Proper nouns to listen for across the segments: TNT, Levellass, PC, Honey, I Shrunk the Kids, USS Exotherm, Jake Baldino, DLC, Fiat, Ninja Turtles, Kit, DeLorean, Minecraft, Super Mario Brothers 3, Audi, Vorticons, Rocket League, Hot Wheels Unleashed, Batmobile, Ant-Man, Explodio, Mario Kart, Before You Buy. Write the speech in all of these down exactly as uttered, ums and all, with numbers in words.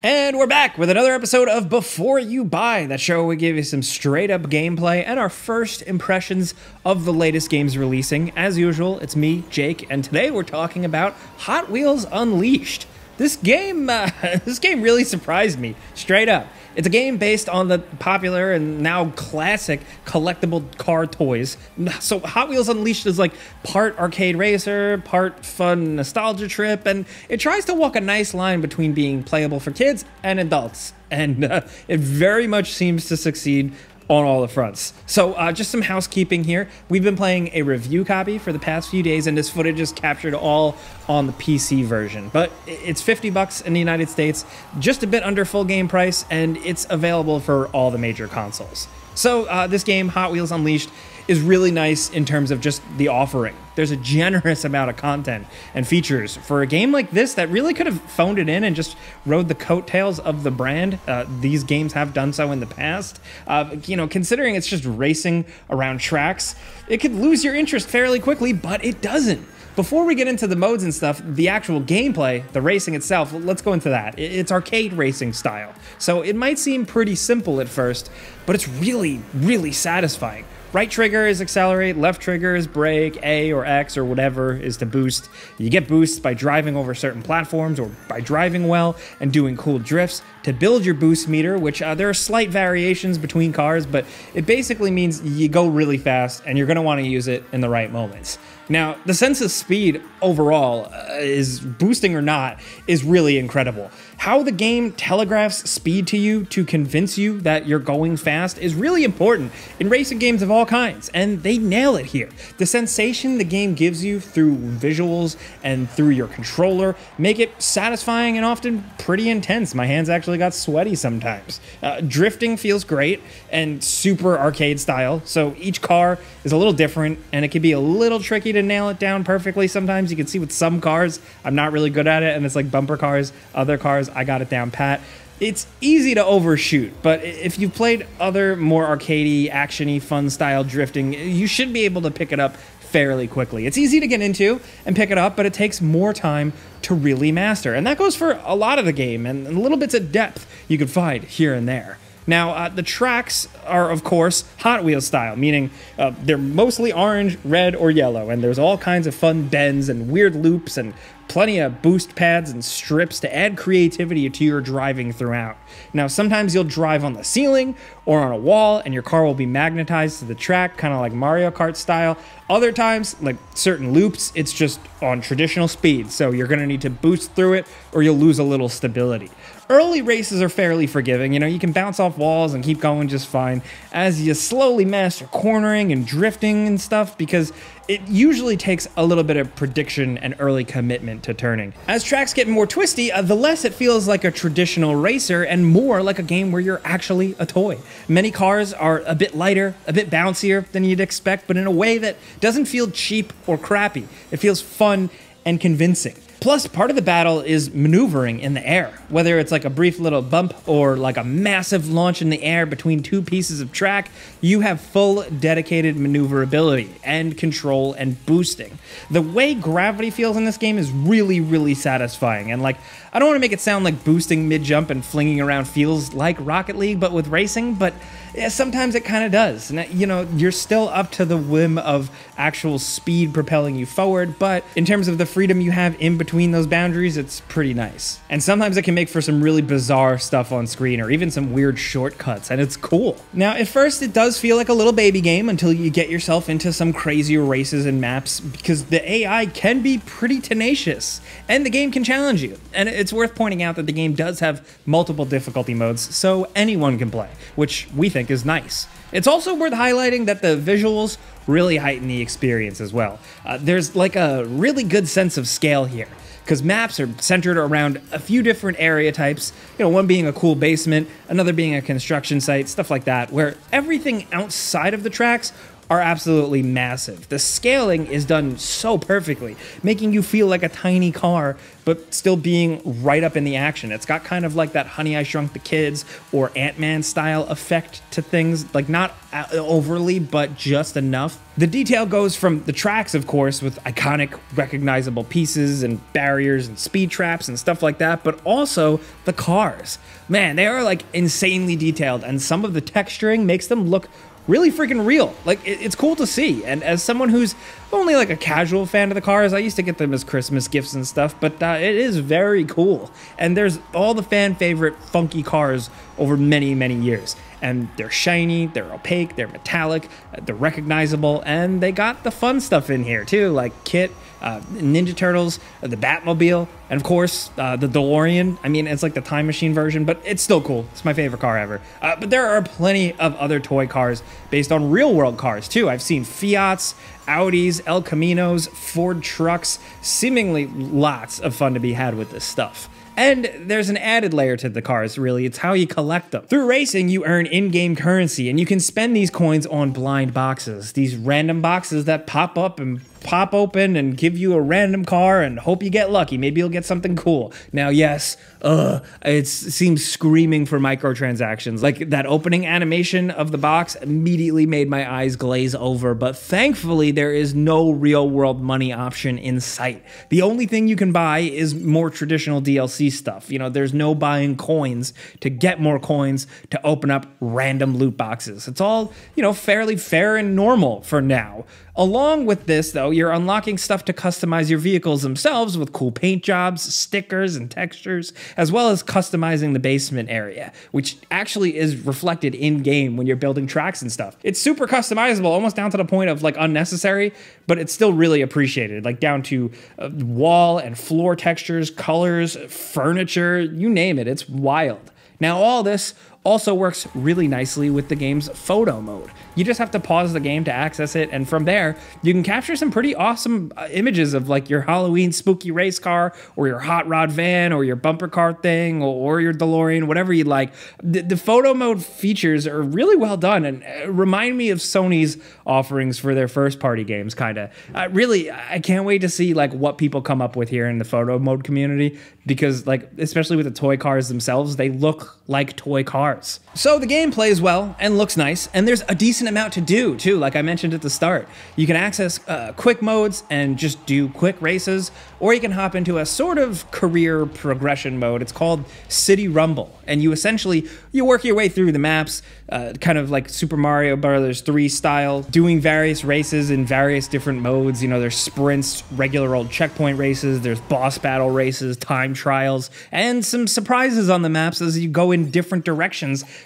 And we're back with another episode of Before You Buy, that show where we give you some straight up gameplay and our first impressions of the latest games releasing. As usual, it's me, Jake, and today we're talking about Hot Wheels Unleashed. This game, uh, this game really surprised me, straight up. It's a game based on the popular and now classic collectible car toys. So Hot Wheels Unleashed is like part arcade racer, part fun nostalgia trip, and it tries to walk a nice line between being playable for kids and adults. And uh, it very much seems to succeed on all the fronts. So uh, just some housekeeping here. We've been playing a review copy for the past few days, and this footage is captured all on the P C version. But it's fifty bucks in the United States, just a bit under full game price, and it's available for all the major consoles. So uh, this game, Hot Wheels Unleashed, is really nice in terms of just the offering. There's a generous amount of content and features for a game like this that really could have phoned it in and just rode the coattails of the brand. Uh, these games have done so in the past. Uh, you know, considering it's just racing around tracks, it could lose your interest fairly quickly, but it doesn't. Before we get into the modes and stuff, the actual gameplay, the racing itself, let's go into that. It's arcade racing style. So it might seem pretty simple at first, but it's really, really satisfying. Right trigger is accelerate, left trigger is brake, A or X or whatever is to boost. You get boosts by driving over certain platforms or by driving well and doing cool drifts to build your boost meter, which uh, there are slight variations between cars, but it basically means you go really fast and you're going to want to use it in the right moments. Now, the sense of speed overall uh, is, boosting or not, is really incredible. How the game telegraphs speed to you to convince you that you're going fast is really important in racing games of all kinds, and they nail it here. The sensation the game gives you through visuals and through your controller make it satisfying and often pretty intense. My hands actually got sweaty sometimes. Uh, drifting feels great and super arcade style, so each car is a little different, and it can be a little tricky to to nail it down perfectly sometimes. You can see with some cars I'm not really good at it, and it's like bumper cars, other cars I got it down pat. It's easy to overshoot, but if you've played other more arcadey, actiony, fun style drifting, you should be able to pick it up fairly quickly. It's easy to get into and pick it up, but it takes more time to really master, and that goes for a lot of the game and little bits of depth you could find here and there. Now, uh, the tracks are, of course, Hot Wheels style, meaning uh, they're mostly orange, red, or yellow, and there's all kinds of fun bends and weird loops and plenty of boost pads and strips to add creativity to your driving throughout. Now, sometimes you'll drive on the ceiling or on a wall, and your car will be magnetized to the track, kind of like Mario Kart style. Other times, like certain loops, it's just on traditional speed, so you're going to need to boost through it or you'll lose a little stability. Early races are fairly forgiving. You know, you can bounce off walls and keep going just fine as you slowly master cornering and drifting and stuff, because it usually takes a little bit of prediction and early commitment to turning. As tracks get more twisty, uh, the less it feels like a traditional racer and more like a game where you're actually a toy. Many cars are a bit lighter, a bit bouncier than you'd expect, but in a way that doesn't feel cheap or crappy. It feels fun and convincing. Plus, part of the battle is maneuvering in the air, whether it's like a brief little bump or like a massive launch in the air between two pieces of track. You have full dedicated maneuverability and control and boosting. The way gravity feels in this game is really, really satisfying. And like, I don't want to make it sound like boosting mid-jump and flinging around feels like Rocket League, but with racing, but yeah, sometimes it kind of does. And, you know, you're still up to the whim of actual speed propelling you forward, but in terms of the freedom you have in between Between those boundaries, it's pretty nice. And sometimes it can make for some really bizarre stuff on screen or even some weird shortcuts, and it's cool. Now, at first it does feel like a little baby game until you get yourself into some crazier races and maps, because the A I can be pretty tenacious and the game can challenge you. And it's worth pointing out that the game does have multiple difficulty modes, so anyone can play, which we think is nice. It's also worth highlighting that the visuals really heighten the experience as well. Uh, there's like a really good sense of scale here, because maps are centered around a few different area types, you know, one being a cool basement, another being a construction site, stuff like that, where everything outside of the tracks are absolutely massive. The scaling is done so perfectly, making you feel like a tiny car, but still being right up in the action. It's got kind of like that Honey, I Shrunk the Kids or Ant-Man style effect to things, like not overly, but just enough. The detail goes from the tracks, of course, with iconic, recognizable pieces and barriers and speed traps and stuff like that, but also the cars. Man, they are like insanely detailed, and some of the texturing makes them look really freaking real. Like, it's cool to see. And as someone who's only like a casual fan of the cars, I used to get them as Christmas gifts and stuff, but uh, it is very cool. And there's all the fan favorite funky cars over many, many years. And they're shiny, they're opaque, they're metallic, they're recognizable, and they got the fun stuff in here too, like Kit, uh, Ninja Turtles, the Batmobile, and of course, uh, the DeLorean. I mean, it's like the time machine version, but it's still cool. It's my favorite car ever. Uh, but there are plenty of other toy cars based on real world cars too. I've seen Fiats, Audis, El Caminos, Ford trucks, seemingly lots of fun to be had with this stuff. And there's an added layer to the cars, really. It's how you collect them. Through racing, you earn in-game currency, and you can spend these coins on blind boxes, these random boxes that pop up and pop open and give you a random car and hope you get lucky. Maybe you'll get something cool. Now, yes, uh, it seems screaming for microtransactions. Like, that opening animation of the box immediately made my eyes glaze over, but thankfully there is no real-world money option in sight. The only thing you can buy is more traditional D L C stuff. You know, there's no buying coins to get more coins to open up random loot boxes. It's all, you know, fairly fair and normal for now. Along with this, though, you're unlocking stuff to customize your vehicles themselves with cool paint jobs, stickers, and textures, as well as customizing the basement area, which actually is reflected in-game when you're building tracks and stuff. It's super customizable, almost down to the point of, like, unnecessary, but it's still really appreciated, like, down to uh, wall and floor textures, colors, furniture, you name it, it's wild. Now, all this also works really nicely with the game's photo mode. You just have to pause the game to access it, and from there, you can capture some pretty awesome uh, images of like your Halloween spooky race car, or your hot rod van, or your bumper car thing, or, or your DeLorean, whatever you like. The, the photo mode features are really well done and uh, remind me of Sony's offerings for their first-party games, kind of. Uh, really, I can't wait to see like what people come up with here in the photo mode community, because like, especially with the toy cars themselves, they look like toy cars. So the game plays well and looks nice, and there's a decent amount to do too, like I mentioned at the start. You can access uh, quick modes and just do quick races, or you can hop into a sort of career progression mode. It's called City Rumble, and you essentially, you work your way through the maps, uh, kind of like Super Mario Brothers three style, doing various races in various different modes. You know, there's sprints, regular old checkpoint races, there's boss battle races, time trials, and some surprises on the maps as you go in different directions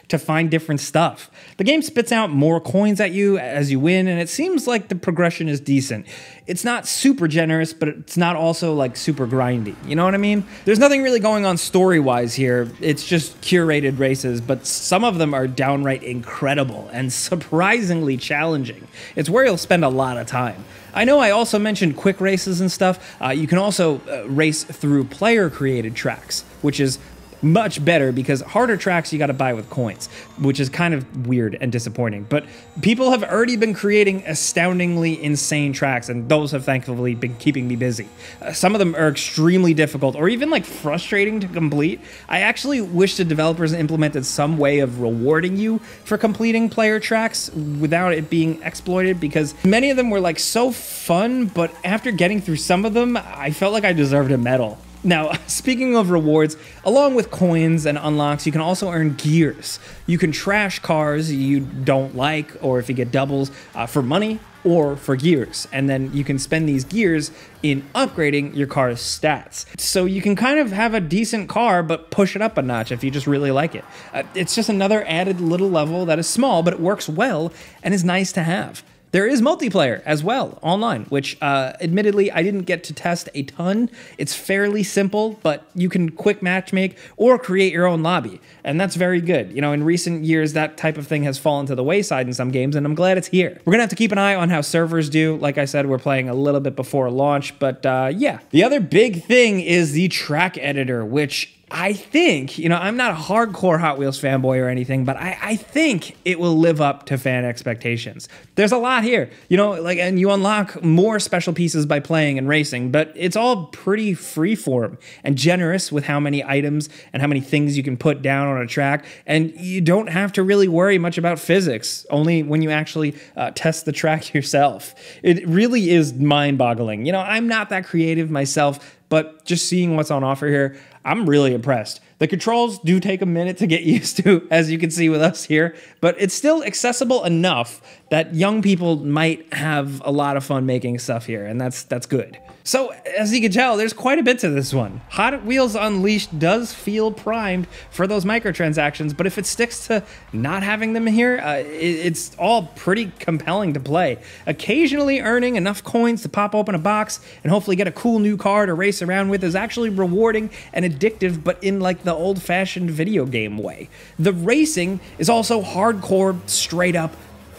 to find different stuff. The game spits out more coins at you as you win, and it seems like the progression is decent. It's not super generous, but it's not also like super grindy. You know what I mean? There's nothing really going on story-wise here. It's just curated races, but some of them are downright incredible and surprisingly challenging. It's where you'll spend a lot of time. I know I also mentioned quick races and stuff. Uh, you can also uh, race through player-created tracks, which is much better, because harder tracks you got to buy with coins, which is kind of weird and disappointing. But people have already been creating astoundingly insane tracks, and those have thankfully been keeping me busy. Uh, some of them are extremely difficult or even like frustrating to complete. I actually wish the developers implemented some way of rewarding you for completing player tracks without it being exploited, because many of them were like so fun, but after getting through some of them, I felt like I deserved a medal. Now, speaking of rewards, along with coins and unlocks, you can also earn gears. You can trash cars you don't like, or if you get doubles, uh, for money or for gears. And then you can spend these gears in upgrading your car's stats. So you can kind of have a decent car, but push it up a notch if you just really like it. Uh, it's just another added little level that is small, but it works well and is nice to have. There is multiplayer as well online, which uh, admittedly I didn't get to test a ton. It's fairly simple, but you can quick matchmake or create your own lobby, and that's very good. You know, in recent years, that type of thing has fallen to the wayside in some games, and I'm glad it's here. We're gonna have to keep an eye on how servers do. Like I said, we're playing a little bit before launch, but uh, yeah. The other big thing is the track editor, which I think, you know, I'm not a hardcore Hot Wheels fanboy or anything, but I, I think it will live up to fan expectations. There's a lot here, you know, like, and you unlock more special pieces by playing and racing, but it's all pretty freeform and generous with how many items and how many things you can put down on a track. And you don't have to really worry much about physics, only when you actually uh, test the track yourself. It really is mind-boggling. You know, I'm not that creative myself, but just seeing what's on offer here, I'm really impressed. The controls do take a minute to get used to, as you can see with us here, but it's still accessible enough that young people might have a lot of fun making stuff here, and that's that's good. So, as you can tell, there's quite a bit to this one. Hot Wheels Unleashed does feel primed for those microtransactions, but if it sticks to not having them here, uh, it, it's all pretty compelling to play. Occasionally earning enough coins to pop open a box and hopefully get a cool new car to race around with is actually rewarding and addictive, but in like the old-fashioned video game way. The racing is also hardcore, straight-up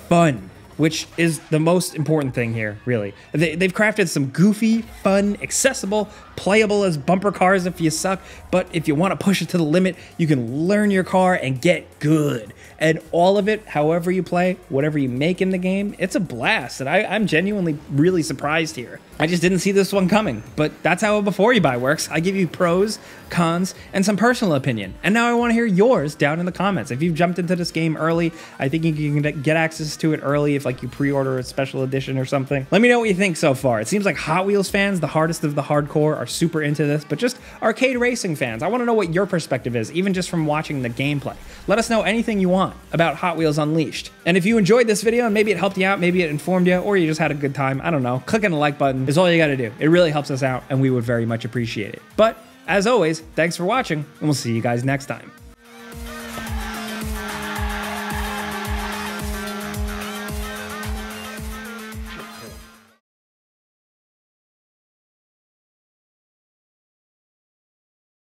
fun, which is the most important thing here, really. They, they've crafted some goofy, fun, accessible, playable as bumper cars if you suck, but if you want to push it to the limit, you can learn your car and get good. And all of it, however you play, whatever you make in the game, it's a blast. And I, I'm genuinely really surprised here. I just didn't see this one coming, but that's how a Before You Buy works. I give you pros, cons, and some personal opinion. And now I want to hear yours down in the comments. If you've jumped into this game early, I think you can get access to it early if like you pre-order a special edition or something. Let me know what you think so far. It seems like Hot Wheels fans, the hardest of the hardcore, are super into this, but just arcade racing fans, I want to know what your perspective is, even just from watching the gameplay. Let us know anything you want about Hot Wheels Unleashed. And if you enjoyed this video and maybe it helped you out, maybe it informed you, or you just had a good time, I don't know, clicking the like button is all you got to do. It really helps us out and we would very much appreciate it. But as always, thanks for watching and we'll see you guys next time.